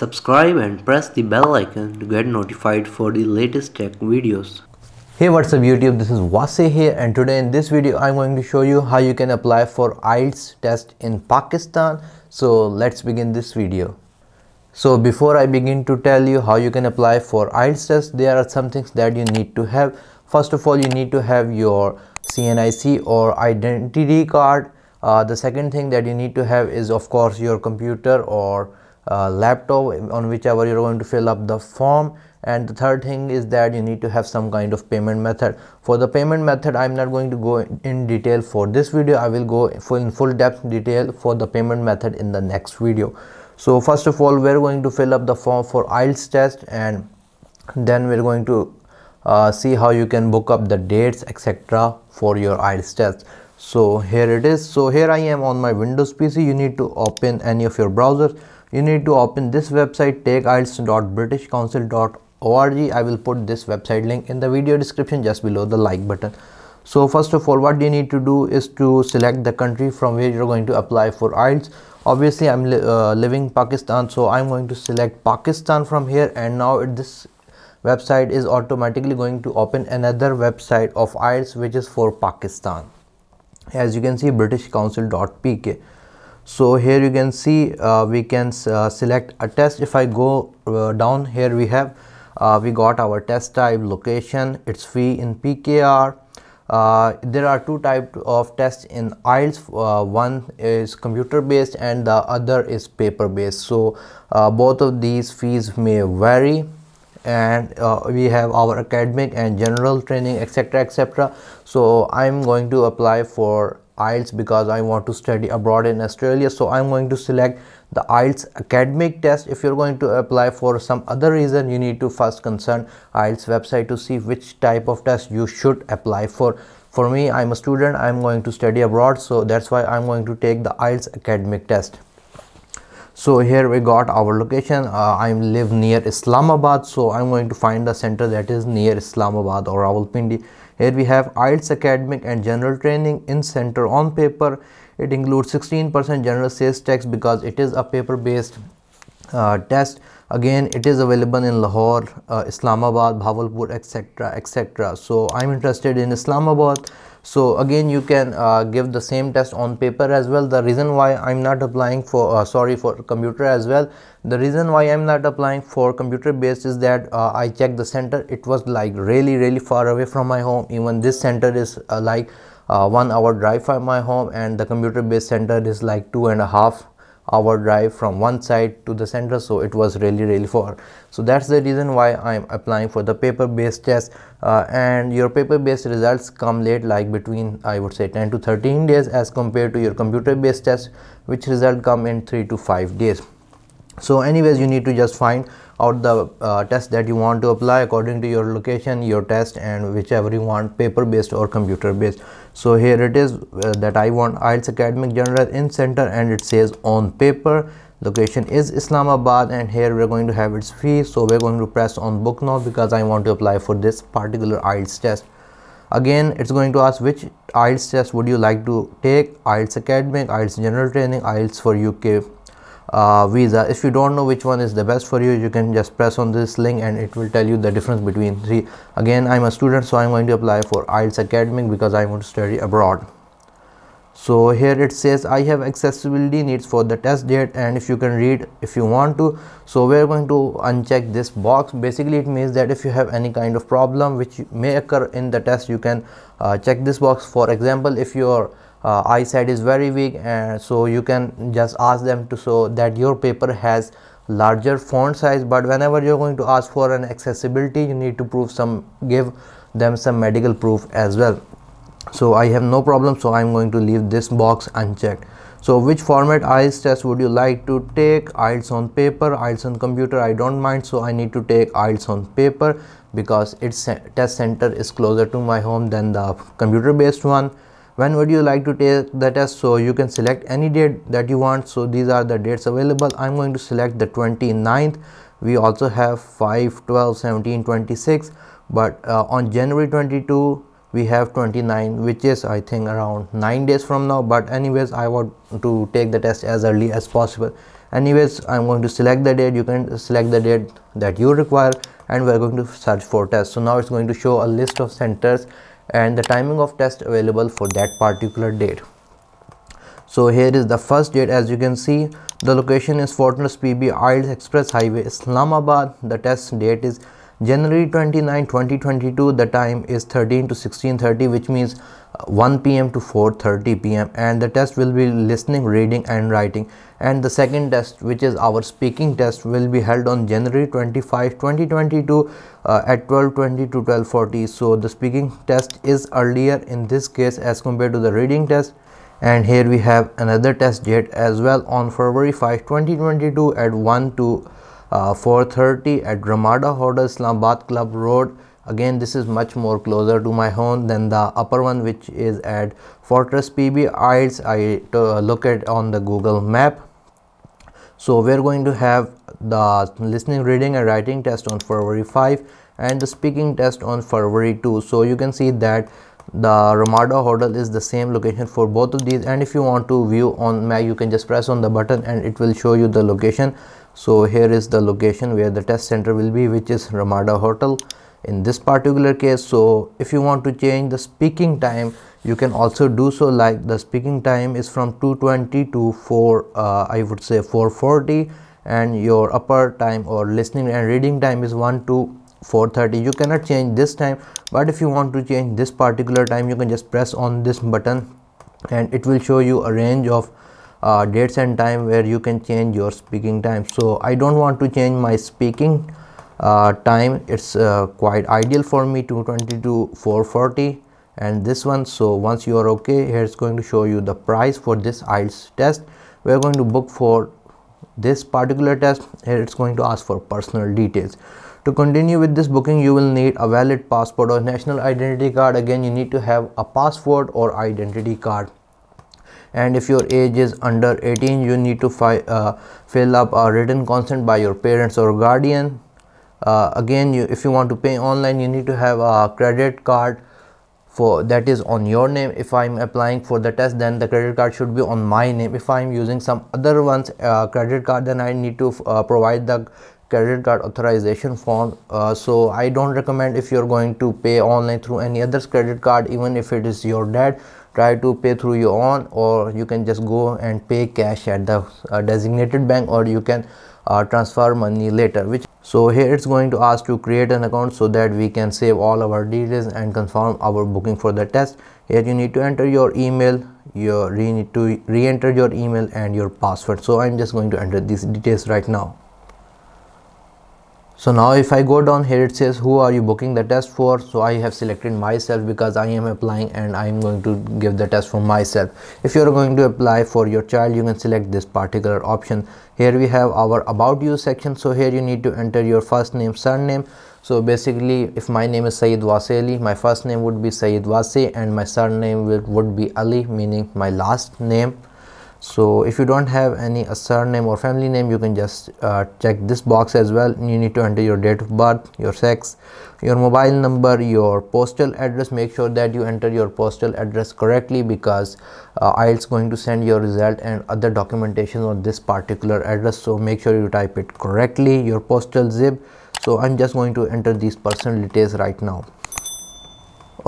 Subscribe and press the bell icon to get notified for the latest tech videos. Hey, what's up YouTube, this is Wasay here, and today in this video I'm going to show you how you can apply for IELTS test in Pakistan. So let's begin this video. So before I begin to tell you how you can apply for IELTS test, there are some things that you need to have. First of all, you need to have your CNIC or identity card. The second thing that you need to have is of course your computer or laptop on whichever you're going to fill up the form. And the third thing is that you need to have some kind of payment method. For the payment method, I'm not going to go in detail for this video. I will go in full depth detail for the payment method in the next video. So first of all, we're going to fill up the form for IELTS test, and then we're going to see how you can book up the dates etc. for your IELTS test. So here it is. So here I am on my Windows PC. You need to open any of your browsers. You need to open this website, takeIELTS.britishcouncil.org. I will put this website link in the video description just below the like button. So first of all, what you need to do is to select the country from where you're going to apply for IELTS. Obviously I'm living in Pakistan, so I'm going to select Pakistan from here, and now this website is automatically going to open another website of IELTS which is for Pakistan. As you can see, britishcouncil.pk. So here you can see we can select a test. If I go down here, we got our test type, location, its fee in PKR. There are two types of tests in IELTS. One is computer based and the other is paper based. So both of these fees may vary, and we have our academic and general training etc. etc. So I'm going to apply for IELTS because I want to study abroad in Australia, so I'm going to select the IELTS academic test. If you're going to apply for some other reason, you need to first consult IELTS website to see which type of test you should apply for. For me, I'm a student, I'm going to study abroad, so that's why I'm going to take the IELTS academic test. So here we got our location. I live near Islamabad, so I'm going to find the center that is near Islamabad or Rawalpindi. Here we have IELTS academic and general training in center on paper. It includes 16% general sales tax because it is a paper based test. Again, it is available in Lahore, Islamabad, Bhawalpur etc. etc. So I'm interested in Islamabad. So again, you can give the same test on paper as well. The reason why I'm not applying for computer as well, the reason why I'm not applying for computer based is that I checked the center. It was like really far away from my home. Even this center is like 1 hour drive from my home, and the computer based center is like 2.5 hour drive from one side to the center. So it was really far. So that's the reason why I'm applying for the paper-based test, and your paper-based results come late, like between I would say 10 to 13 days as compared to your computer-based test, which result come in 3 to 5 days. So anyways, you need to just find out the test that you want to apply according to your location, your test, and whichever you want, paper based or computer based. So here it is that I want IELTS academic general in center, and it says on paper. Location is Islamabad, and here we're going to have its fee. So we're going to press on book now because I want to apply for this particular IELTS test. Again, it's going to ask which IELTS test would you like to take: IELTS academic, IELTS general training, IELTS for UK visa. If you don't know which one is the best for you, you can just press on this link and it will tell you the difference between three. Again, I'm a student, so I'm going to apply for IELTS academic because I want to study abroad. So here it says I have accessibility needs for the test date, and if you can read if you want to, so we're going to uncheck this box. Basically it means that if you have any kind of problem which may occur in the test, you can check this box. For example, if your eyesight is very weak, and so you can just ask them to so that your paper has larger font size. But whenever you're going to ask for an accessibility, you need to give them some medical proof as well. So I have no problem, so I'm going to leave this box unchecked. So which format IELTS test would you like to take? IELTS on paper, IELTS on computer, I don't mind. So I need to take IELTS on paper because its test center is closer to my home than the computer based one. When would you like to take the test? So you can select any date that you want. So these are the dates available. I'm going to select the 29th. We also have 5, 12, 17, 26. But on January 22, we have 29, which is I think around 9 days from now. But anyways, I want to take the test as early as possible. Anyways, I'm going to select the date. You can select the date that you require, and we're going to search for test. So now it's going to show a list of centers and the timing of test available for that particular date. So here is the first date. As you can see, the location is Fortnus PB IELTS Express Highway, Islamabad. The test date is January 29, 2022. The time is 13 to 16:30, which means 1 p.m. to 4:30 p.m. and the test will be listening, reading and writing. And the second test, which is our speaking test, will be held on January 25, 2022 at 12:20 to 12:40. So the speaking test is earlier in this case as compared to the reading test. And here we have another test date as well on February 5, 2022 at 1 to 4:30 at Ramada Hotel, Islamabad Club Road. Again, this is much more closer to my home than the upper one, which is at Fortnus PB IELTS. I look at on the Google map. So we're going to have the listening, reading and writing test on February 5 and the speaking test on February 2. So you can see that the Ramada Hotel is the same location for both of these, and if you want to view on map, you can just press on the button and it will show you the location. So here is the location where the test center will be, which is Ramada Hotel in this particular case. So if you want to change the speaking time, you can also do so. Like the speaking time is from 2:20 to 4:40, and your upper time or listening and reading time is 1 to 4:30. You cannot change this time, but if you want to change this particular time, you can just press on this button and it will show you a range of dates and time where you can change your speaking time. So I don't want to change my speaking time. It's quite ideal for me, 2:20 to 4:40 and this one. So once you are okay, here it's going to show you the price for this IELTS test. We're going to book for this particular test. Here it's going to ask for personal details. To continue with this booking, you will need a valid passport or national identity card. Again, you need to have a passport or identity card. And if your age is under 18, you need to fill up a written consent by your parents or guardian. Again, if you want to pay online, you need to have a credit card for that is on your name. If I'm applying for the test, then the credit card should be on my name. If I'm using some other one's credit card, then I need to provide the credit card authorization form. So I don't recommend, if you're going to pay online through any other's credit card, even if it is your dad, try to pay through your own, or you can just go and pay cash at the designated bank, or you can transfer money later. So here it's going to ask to create an account so that we can save all our details and confirm our booking for the test. Here you need to enter your email, you need to re-enter your email and your password. So I'm just going to enter these details right now. So now if I go down here, it says who are you booking the test for. So I have selected myself because I am applying and I am going to give the test for myself. If you are going to apply for your child, you can select this particular option. Here we have our about you section. So here you need to enter your first name, surname. So basically, if my name is Sayed Wasay, my first name would be Sayed Wasay and my surname would be Ali, meaning my last name. So if you don't have any surname or family name, you can just check this box as well. You need to enter your date of birth, your sex, your mobile number, your postal address. Make sure that you enter your postal address correctly, because IELTS going to send your result and other documentation on this particular address. So make sure you type it correctly, your postal zip. So I'm just going to enter these personal details right now.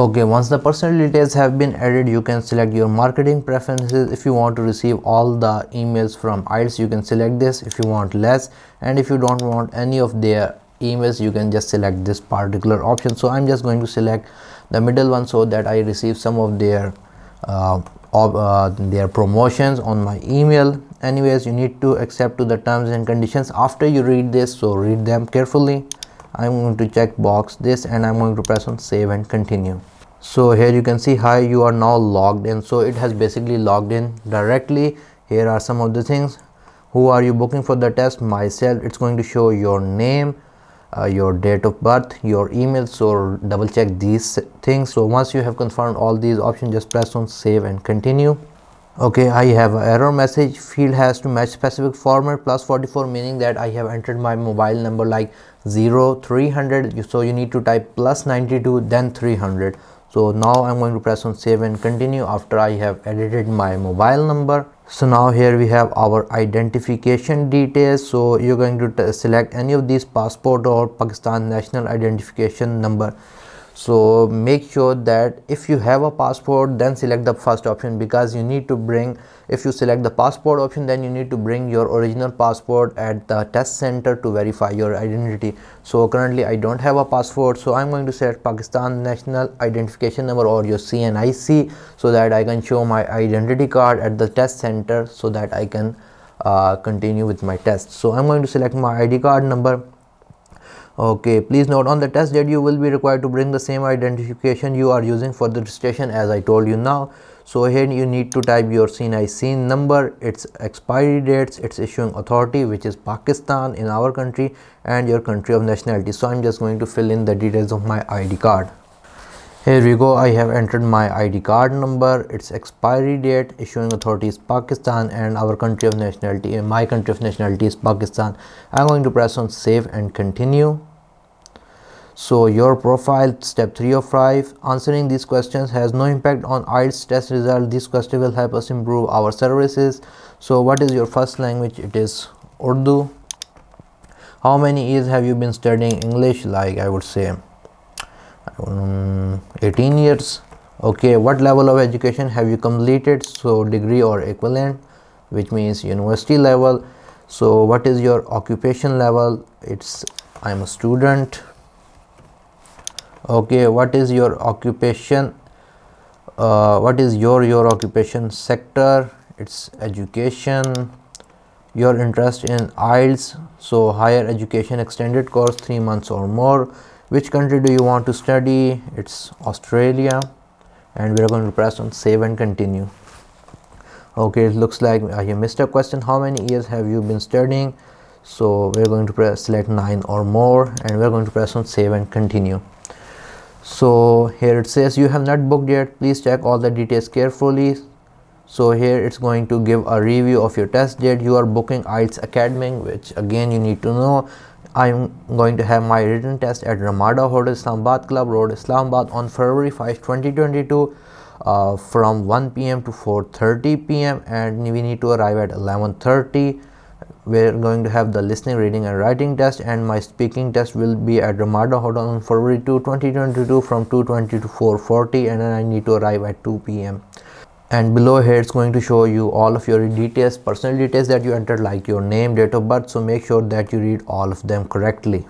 Okay, once the personal details have been added, you can select your marketing preferences. If you want to receive all the emails from IELTS, you can select this. If you want less, and if you don't want any of their emails, you can just select this particular option. So I'm just going to select the middle one so that I receive some of their promotions on my email. Anyways, you need to accept to the terms and conditions after you read this, so read them carefully. I'm going to check box this and I'm going to press on save and continue. So here you can see, hi, you are now logged in. So it has basically logged in directly. Here are some of the things. Who are you booking for the test? Myself. It's going to show your name, your date of birth, your email. So double check these things. So once you have confirmed all these options, just press on save and continue. Okay, I have an error message. Field has to match specific format +44, meaning that I have entered my mobile number like 0300. So you need to type +92 then 300. So now I'm going to press on save and continue after I have edited my mobile number. So now here we have our identification details. So you're going to select any of these passport or Pakistan national identification number. So make sure that if you have a passport, then select the first option, because you need to bring, if you select the passport option, then you need to bring your original passport at the test center to verify your identity. So currently I don't have a passport, so I'm going to select Pakistan national identification number or your CNIC, so that I can show my identity card at the test center, so that I can continue with my test. So I'm going to select my ID card number. Okay, please note, on the test date you will be required to bring the same identification you are using for the registration, as I told you now. So here you need to type your CNIC number, its expiry dates, its issuing authority, which is Pakistan in our country, and your country of nationality. So I'm just going to fill in the details of my ID card. Here we go, I have entered my ID card number, its expiry date, issuing authority is Pakistan, and our country of nationality, my country of nationality is Pakistan. I'm going to press on save and continue. So your profile, step 3 of 5, answering these questions has no impact on IELTS test result. This question will help us improve our services. So what is your first language? It is Urdu. How many years have you been studying English? Like I would say 18 years. Okay, what level of education have you completed? So degree or equivalent, which means university level. So what is your occupation level? It's I'm a student. Okay, what is your occupation, what is your occupation sector? It's education. Your interest in IELTS, so higher education extended course 3 months or more. Which country do you want to study? It's Australia, and we're going to press on save and continue. Okay, it looks like I missed a question. How many years have you been studying? So we're going to select 9 or more, and we're going to press on save and continue. So here it says you have not booked yet, please check all the details carefully. So here it's going to give a review of your test date. You are booking IELTS Academy, which again you need to know. I'm going to have my written test at Ramada Hotel, Islamabad Club Road, Islamabad on February 5, 2022 from 1 p.m. to 4:30 p.m. and we need to arrive at 11:30. We're going to have the listening, reading and writing test, and my speaking test will be at Ramada Hotel on February 2, 2022 from 2:20 to 4:40, and then I need to arrive at 2 p.m. And below here it's going to show you all of your details, personal details that you entered, like your name, date of birth. So make sure that you read all of them correctly.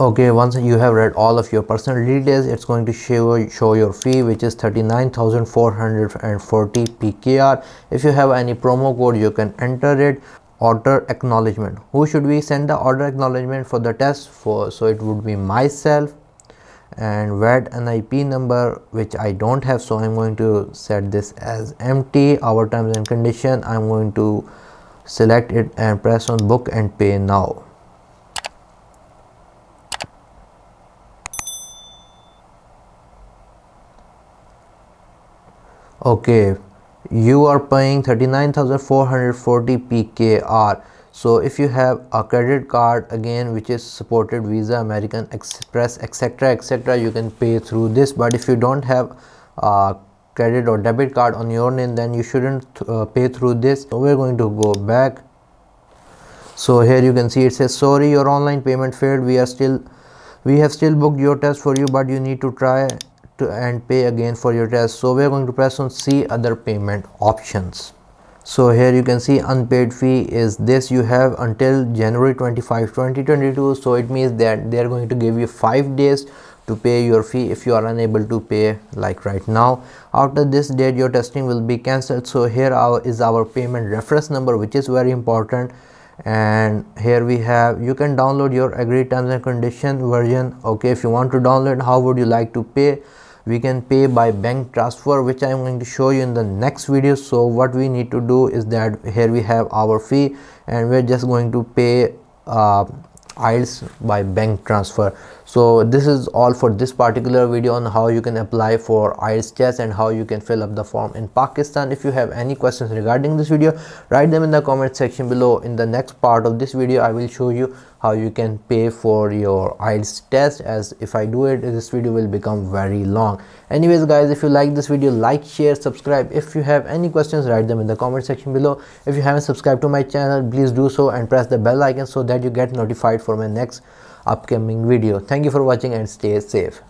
Okay, once you have read all of your personal details, it's going to show your fee, which is 39,440 PKR. If you have any promo code, you can enter it. Order acknowledgement. Who should we send the order acknowledgement for the test for? So it would be myself. And VAT NIP number, which I don't have, so I'm going to set this as empty. Our terms and condition, I'm going to select it and press on book and pay now. Okay, you are paying 39,440 PKR. So if you have a credit card, again, which is supported Visa, American Express, etc., you can pay through this. But if you don't have a credit or debit card on your name, then you shouldn't pay through this. So we're going to go back. So here you can see it says, sorry, your online payment failed. We have still booked your test for you, but you need to try to and pay again for your test. So we're going to press on see other payment options. So here you can see unpaid fee is this. You have until January 25, 2022. So it means that they are going to give you 5 days to pay your fee if you are unable to pay like right now. After this date, your testing will be cancelled. So here is our payment reference number, which is very important. And here we have, you can download your agreed terms and condition version. Okay, if you want to download, how would you like to pay? We can pay by bank transfer, which I'm going to show you in the next video. So what we need to do is that here we have our fee, and we're just going to pay IELTS by bank transfer. So this is all for this particular video on how you can apply for IELTS test and how you can fill up the form in Pakistan. If you have any questions regarding this video, write them in the comment section below. In the next part of this video, I will show you how you can pay for your IELTS test, as if I do it, this video will become very long. Anyways guys, if you like this video, like, share, subscribe. If you have any questions, write them in the comment section below. If you haven't subscribed to my channel, please do so and press the bell icon so that you get notified for my next upcoming video. Thank you for watching and stay safe.